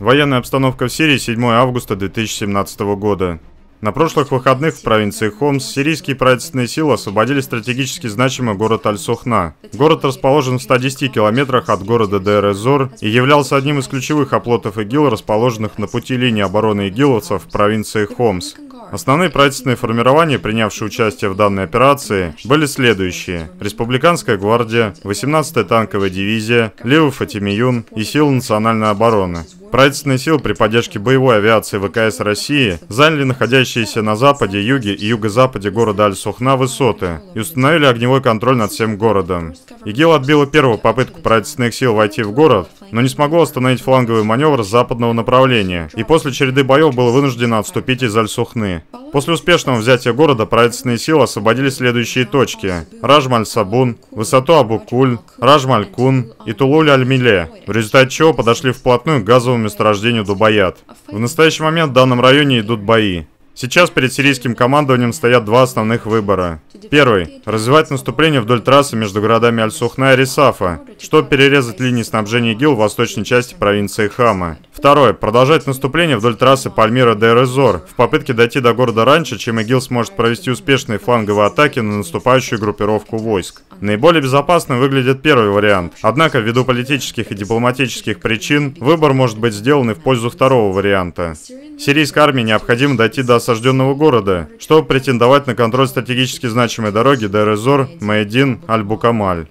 Военная обстановка в Сирии 7 августа 2017 года. На прошлых выходных в провинции Хомс сирийские правительственные силы освободили стратегически значимый город Аль-Сухна. Город расположен в 110 километрах от города Дейр-эз-Зор и являлся одним из ключевых оплотов ИГИЛ, расположенных на пути линии обороны игиловцев в провинции Хомс. Основные правительственные формирования, принявшие участие в данной операции, были следующие. Республиканская гвардия, 18-я танковая дивизия, Лива Фатимиюн и Силы национальной обороны. Правительственные силы при поддержке боевой авиации ВКС России заняли находящиеся на западе, юге и юго-западе города Аль-Сухна высоты и установили огневой контроль над всем городом. ИГИЛ отбила первую попытку правительственных сил войти в город, но не смогло остановить фланговый маневр с западного направления, и после череды боев было вынуждено отступить из Аль-Сухны. После успешного взятия города правительственные силы освободили следующие точки: Ражм Аль-Сабун, высоту Абу Куль, Ражм Аль-Кун и Тулуль Аль-Меле, в результате чего подошли вплотную к газовому месторождению Дубаят. В настоящий момент в данном районе идут бои. Сейчас перед сирийским командованием стоят два основных выбора. Первый – развивать наступление вдоль трассы между городами Аль-Сухна и Ресафа, чтобы перерезать линии снабжения ИГИЛ в восточной части провинции Хама. Второе – продолжать наступление вдоль трассы Пальмира-Дейр-эз-Зор в попытке дойти до города раньше, чем ИГИЛ сможет провести успешные фланговые атаки на наступающую группировку войск. Наиболее безопасным выглядит первый вариант, однако ввиду политических и дипломатических причин выбор может быть сделан и в пользу второго варианта. Сирийской армии необходимо дойти до осажденного города, чтобы претендовать на контроль стратегически значимой дороги Дейр-эз-Зор, Майядин, Аль-Букамаль.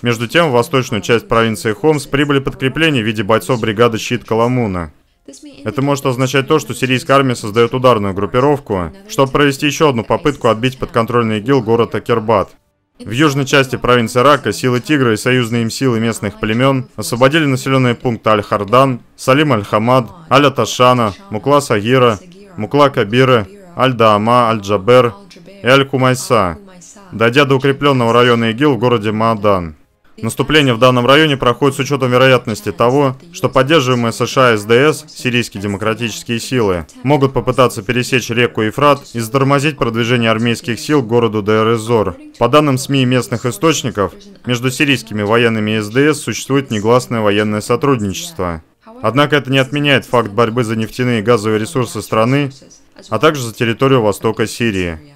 Между тем, в восточную часть провинции Хомс прибыли подкрепления в виде бойцов бригады «Щит Каламуна». Это может означать то, что сирийская армия создает ударную группировку, чтобы провести еще одну попытку отбить подконтрольный ИГИЛ город Акербат. В южной части провинции Рака силы Тигра и союзные им силы местных племен освободили населенные пункты Аль-Хардан, Салим-Аль-Хамад, Аля-Ташана, Мукла-Сагира, Мукла Кабира, Аль-Даама, Аль-Джабер и Аль-Кумайса, дойдя до укрепленного района ИГИЛ в городе Маадан. Наступление в данном районе проходит с учетом вероятности того, что поддерживаемые США и СДС, сирийские демократические силы, могут попытаться пересечь реку Ефрат и затормозить продвижение армейских сил к городу Дейр-эз-Зор. По данным СМИ и местных источников, между сирийскими военными и СДС существует негласное военное сотрудничество. Однако это не отменяет факт борьбы за нефтяные и газовые ресурсы страны, а также за территорию востока Сирии.